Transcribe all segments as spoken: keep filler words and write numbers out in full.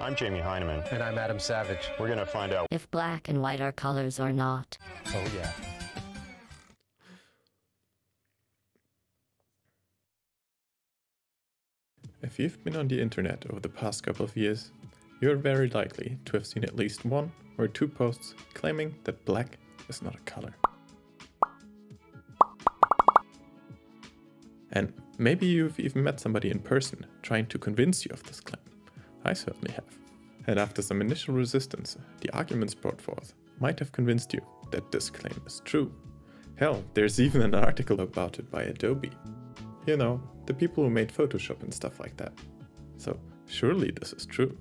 I'm Jamie Heineman. And I'm Adam Savage. We're going to find out if black and white are colors or not. Oh, yeah. If you've been on the internet over the past couple of years, you're very likely to have seen at least one or two posts claiming that black is not a color. And maybe you've even met somebody in person trying to convince you of this claim. I certainly have. And after some initial resistance, the arguments brought forth might have convinced you that this claim is true. Hell, there's even an article about it by Adobe. You know, the people who made Photoshop and stuff like that. So surely this is true.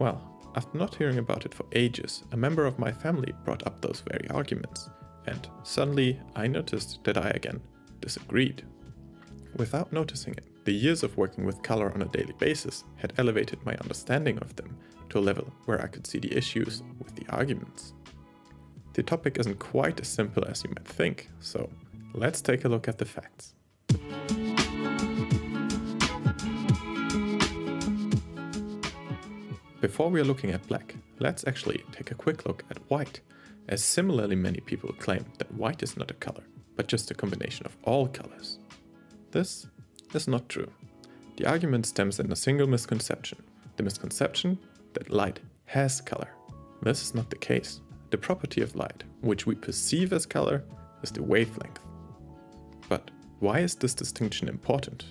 Well, after not hearing about it for ages, a member of my family brought up those very arguments, and suddenly I noticed that I again disagreed. Without noticing it, the years of working with color on a daily basis had elevated my understanding of them to a level where I could see the issues with the arguments. The topic isn't quite as simple as you might think, so let's take a look at the facts. Before we are looking at black, let's actually take a quick look at white, as similarly many people claim that white is not a color, but just a combination of all colors. This is not true. The argument stems in a single misconception, the misconception that light has color. This is not the case. The property of light, which we perceive as color, is the wavelength. But why is this distinction important?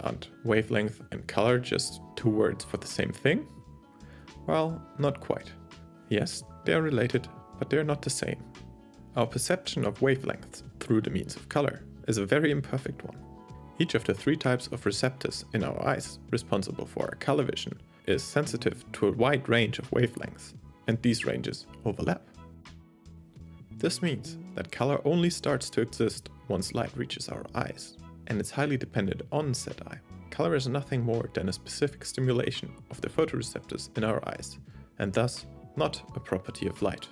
Aren't wavelength and color just two words for the same thing? Well, not quite. Yes, they are related, but they are not the same. Our perception of wavelengths through the means of color is a very imperfect one. Each of the three types of receptors in our eyes responsible for our color vision is sensitive to a wide range of wavelengths, and these ranges overlap. This means that color only starts to exist once light reaches our eyes, and it's highly dependent on said eye. Color is nothing more than a specific stimulation of the photoreceptors in our eyes, and thus not a property of light.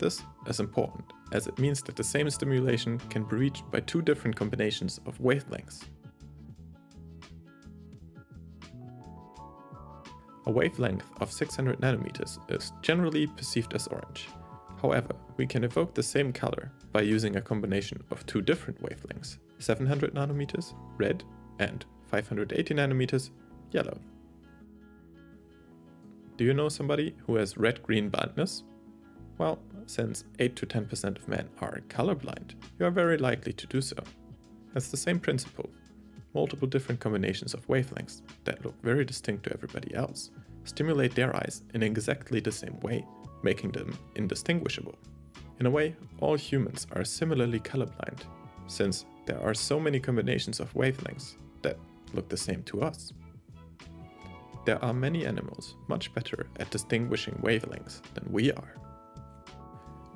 This is important, as it means that the same stimulation can be reached by two different combinations of wavelengths. A wavelength of six hundred nanometers is generally perceived as orange. However, we can evoke the same color by using a combination of two different wavelengths, seven hundred nanometers, red, and five hundred eighty nanometers, yellow. Do you know somebody who has red-green blindness? Well, since eight to ten percent of men are colorblind, you are very likely to do so. That's the same principle. Multiple different combinations of wavelengths that look very distinct to everybody else stimulate their eyes in exactly the same way, making them indistinguishable. In a way, all humans are similarly colorblind, since there are so many combinations of wavelengths that look the same to us. There are many animals much better at distinguishing wavelengths than we are.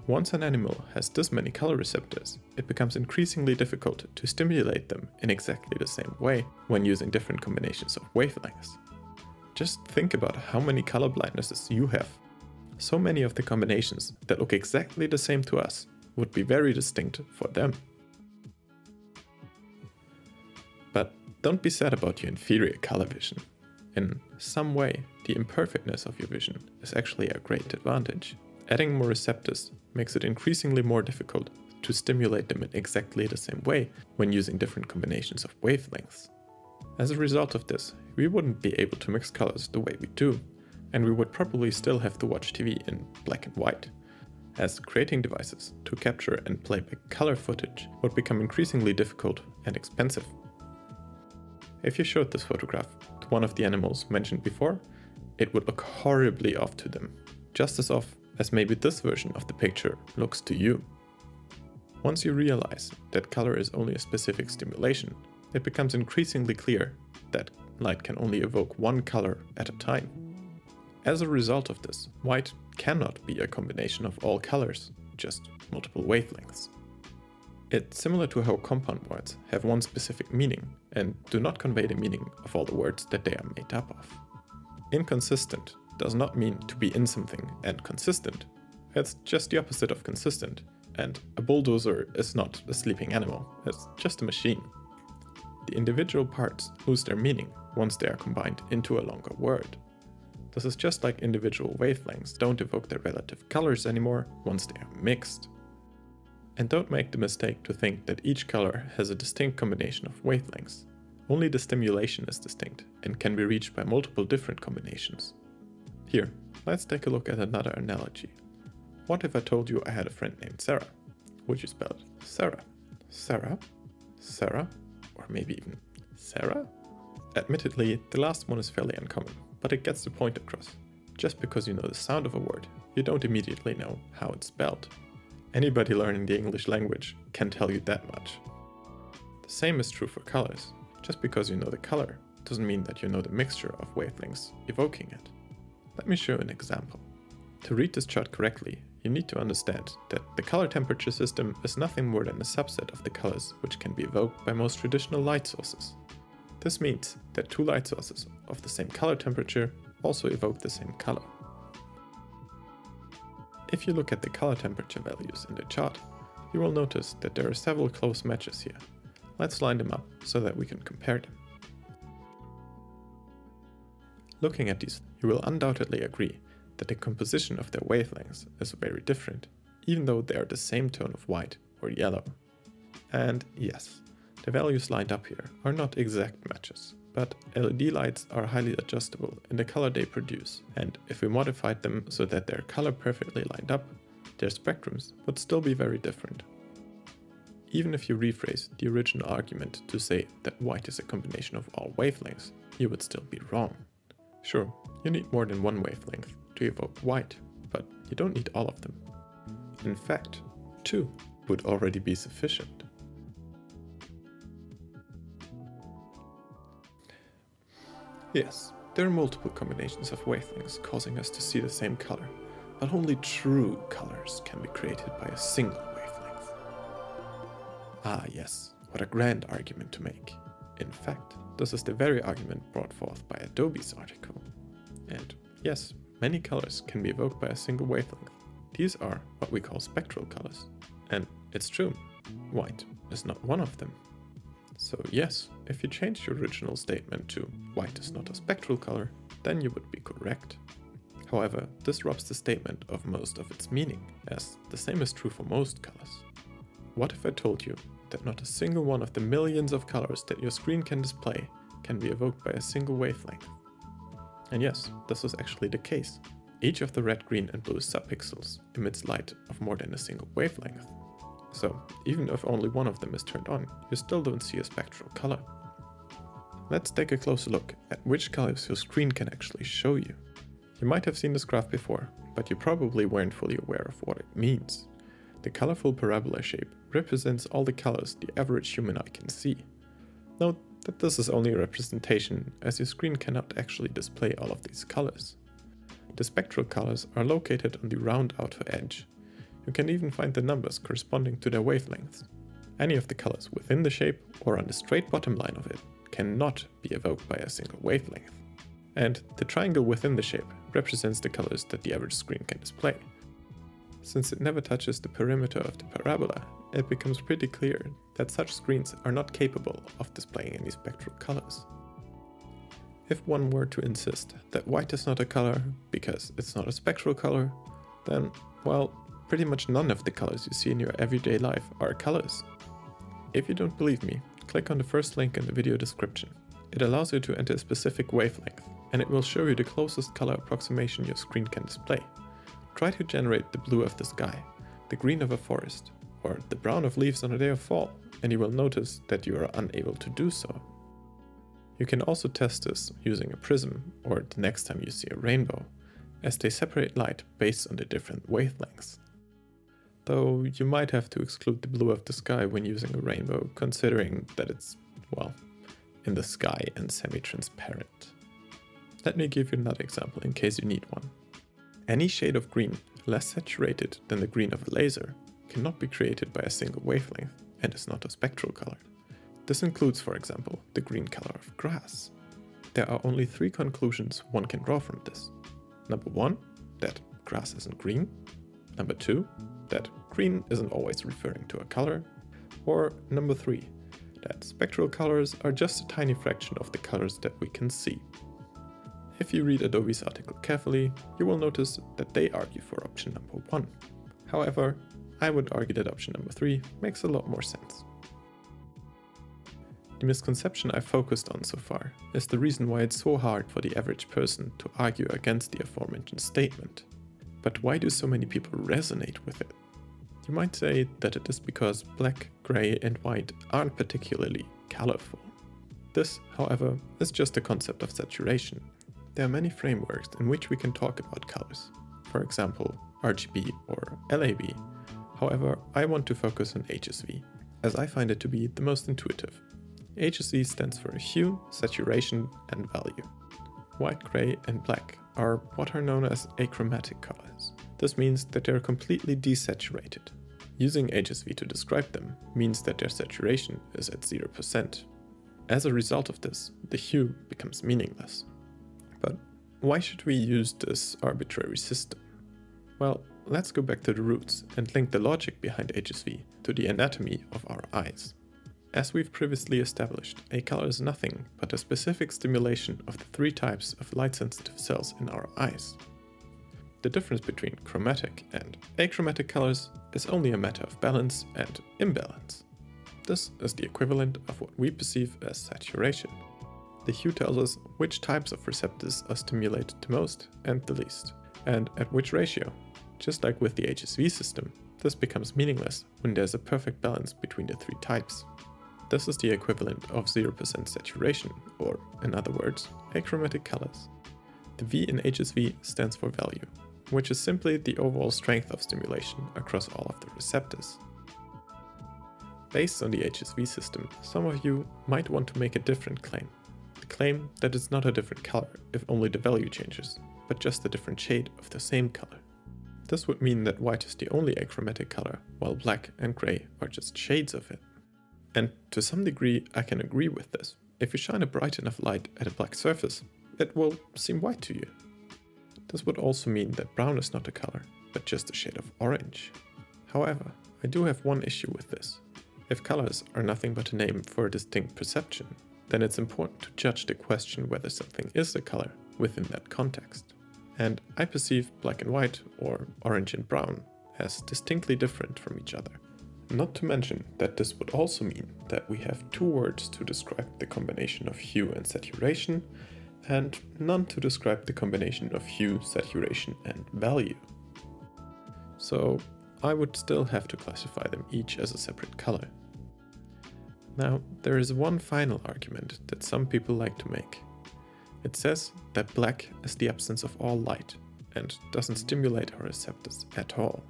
Once an animal has this many color receptors, it becomes increasingly difficult to stimulate them in exactly the same way when using different combinations of wavelengths. Just think about how many color blindnesses you have. So many of the combinations that look exactly the same to us would be very distinct for them. But don't be sad about your inferior color vision. In some way, the imperfectness of your vision is actually a great advantage. Adding more receptors makes it increasingly more difficult to stimulate them in exactly the same way when using different combinations of wavelengths. As a result of this, we wouldn't be able to mix colors the way we do, and we would probably still have to watch T V in black and white, as creating devices to capture and play back color footage would become increasingly difficult and expensive. If you showed this photograph to one of the animals mentioned before, it would look horribly off to them, just as off as maybe this version of the picture looks to you. Once you realize that color is only a specific stimulation, it becomes increasingly clear that light can only evoke one color at a time. As a result of this, white cannot be a combination of all colors, just multiple wavelengths. It's similar to how compound words have one specific meaning and do not convey the meaning of all the words that they are made up of. Inconsistent does not mean to be in something and consistent. It's just the opposite of consistent, and a bulldozer is not a sleeping animal, it's just a machine. The individual parts lose their meaning once they are combined into a longer word. This is just like individual wavelengths don't evoke their relative colors anymore once they are mixed. And don't make the mistake to think that each color has a distinct combination of wavelengths. Only the stimulation is distinct and can be reached by multiple different combinations. Here, let's take a look at another analogy. What if I told you I had a friend named Sarah? Would you spell it Sarah? Sarah? Sarah? Or maybe even Sarah? Admittedly, the last one is fairly uncommon, but it gets the point across. Just because you know the sound of a word, you don't immediately know how it's spelled. Anybody learning the English language can tell you that much. The same is true for colors. Just because you know the color doesn't mean that you know the mixture of wavelengths evoking it. Let me show you an example. To read this chart correctly, you need to understand that the color temperature system is nothing more than a subset of the colors which can be evoked by most traditional light sources. This means that two light sources of the same color temperature also evoke the same color. If you look at the color temperature values in the chart, you will notice that there are several close matches here. Let's line them up so that we can compare them. Looking at these, you will undoubtedly agree that the composition of their wavelengths is very different, even though they are the same tone of white or yellow. And yes, the values lined up here are not exact matches, but L E D lights are highly adjustable in the color they produce, and if we modified them so that they're color perfectly lined up, their spectrums would still be very different. Even if you rephrase the original argument to say that white is a combination of all wavelengths, you would still be wrong. Sure, you need more than one wavelength to evoke white, but you don't need all of them. In fact, two would already be sufficient. Yes, there are multiple combinations of wavelengths causing us to see the same color, but only true colors can be created by a single wavelength. Ah yes, what a grand argument to make. In fact, this is the very argument brought forth by Adobe's article. And yes, many colors can be evoked by a single wavelength. These are what we call spectral colors. And it's true, white is not one of them. So yes, if you change your original statement to white is not a spectral color, then you would be correct. However, this robs the statement of most of its meaning, as the same is true for most colors. What if I told you that not a single one of the millions of colors that your screen can display can be evoked by a single wavelength? And yes, this was actually the case. Each of the red, green and blue subpixels emits light of more than a single wavelength. So, even if only one of them is turned on, you still don't see a spectral color. Let's take a closer look at which colors your screen can actually show you. You might have seen this graph before, but you probably weren't fully aware of what it means. The colorful parabola shape represents all the colors the average human eye can see. Note that this is only a representation, as your screen cannot actually display all of these colors. The spectral colors are located on the round outer edge. You can even find the numbers corresponding to their wavelengths. Any of the colors within the shape or on the straight bottom line of it cannot be evoked by a single wavelength. And the triangle within the shape represents the colors that the average screen can display. Since it never touches the perimeter of the parabola, it becomes pretty clear that such screens are not capable of displaying any spectral colors. If one were to insist that white is not a color because it's not a spectral color, then, well, pretty much none of the colors you see in your everyday life are colors. If you don't believe me, click on the first link in the video description. It allows you to enter a specific wavelength, and it will show you the closest color approximation your screen can display. Try to generate the blue of the sky, the green of a forest, or the brown of leaves on a day of fall, and you will notice that you are unable to do so. You can also test this using a prism, or the next time you see a rainbow, as they separate light based on the different wavelengths. Though you might have to exclude the blue of the sky when using a rainbow, considering that it's, well, in the sky and semi-transparent. Let me give you another example in case you need one. Any shade of green less saturated than the green of a laser cannot be created by a single wavelength and is not a spectral color. This includes, for example, the green color of grass. There are only three conclusions one can draw from this. Number one, that grass isn't green. Number two, that green isn't always referring to a color. Or number three, that spectral colors are just a tiny fraction of the colors that we can see. If you read Adobe's article carefully, you will notice that they argue for option number one. However, I would argue that option number three makes a lot more sense. The misconception I focused on so far is the reason why it's so hard for the average person to argue against the aforementioned statement. But why do so many people resonate with it? You might say that it is because black, grey and white aren't particularly colourful. This, however, is just the concept of saturation. There are many frameworks in which we can talk about colours, for example R G B or L A B. However, I want to focus on H S V, as I find it to be the most intuitive. H S V stands for hue, saturation and value. White, grey and black are what are known as achromatic colors. This means that they are completely desaturated. Using H S V to describe them means that their saturation is at zero percent. As a result of this, the hue becomes meaningless. But why should we use this arbitrary system? Well, let's go back to the roots and link the logic behind H S V to the anatomy of our eyes. As we've previously established, a color is nothing but a specific stimulation of the three types of light-sensitive cells in our eyes. The difference between chromatic and achromatic colors is only a matter of balance and imbalance. This is the equivalent of what we perceive as saturation. The hue tells us which types of receptors are stimulated the most and the least, and at which ratio. Just like with the H S V system, this becomes meaningless when there's a perfect balance between the three types. This is the equivalent of zero percent saturation, or in other words, achromatic colors. The V in H S V stands for value, which is simply the overall strength of stimulation across all of the receptors. Based on the H S V system, some of you might want to make a different claim. The claim that it's not a different color if only the value changes, but just a different shade of the same color. This would mean that white is the only achromatic color, while black and grey are just shades of it. And to some degree, I can agree with this. If you shine a bright enough light at a black surface, it will seem white to you. This would also mean that brown is not a color, but just a shade of orange. However, I do have one issue with this. If colors are nothing but a name for a distinct perception, then it's important to judge the question whether something is a color within that context. And I perceive black and white, or orange and brown, as distinctly different from each other. Not to mention that this would also mean that we have two words to describe the combination of hue and saturation, and none to describe the combination of hue, saturation and value. So I would still have to classify them each as a separate color. Now there is one final argument that some people like to make. It says that black is the absence of all light and doesn't stimulate our receptors at all.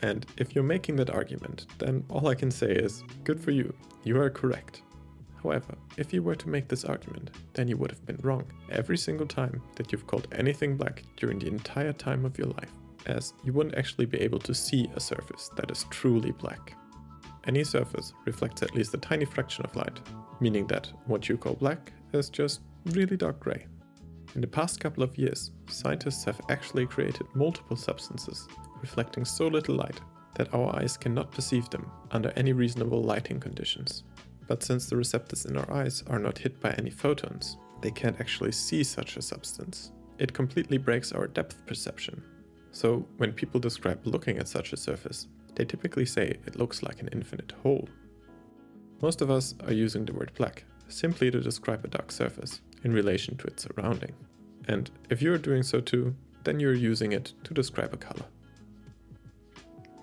And if you're making that argument, then all I can say is, good for you, you are correct. However, if you were to make this argument, then you would have been wrong every single time that you've called anything black during the entire time of your life, as you wouldn't actually be able to see a surface that is truly black. Any surface reflects at least a tiny fraction of light, meaning that what you call black is just really dark grey. In the past couple of years, scientists have actually created multiple substances reflecting so little light that our eyes cannot perceive them under any reasonable lighting conditions. But since the receptors in our eyes are not hit by any photons, they can't actually see such a substance. It completely breaks our depth perception. So when people describe looking at such a surface, they typically say it looks like an infinite hole. Most of us are using the word black simply to describe a dark surface in relation to its surrounding. And if you're doing so too, then you're using it to describe a color.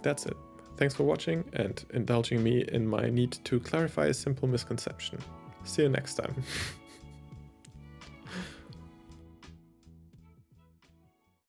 That's it. Thanks for watching and indulging me in my need to clarify a simple misconception. See you next time.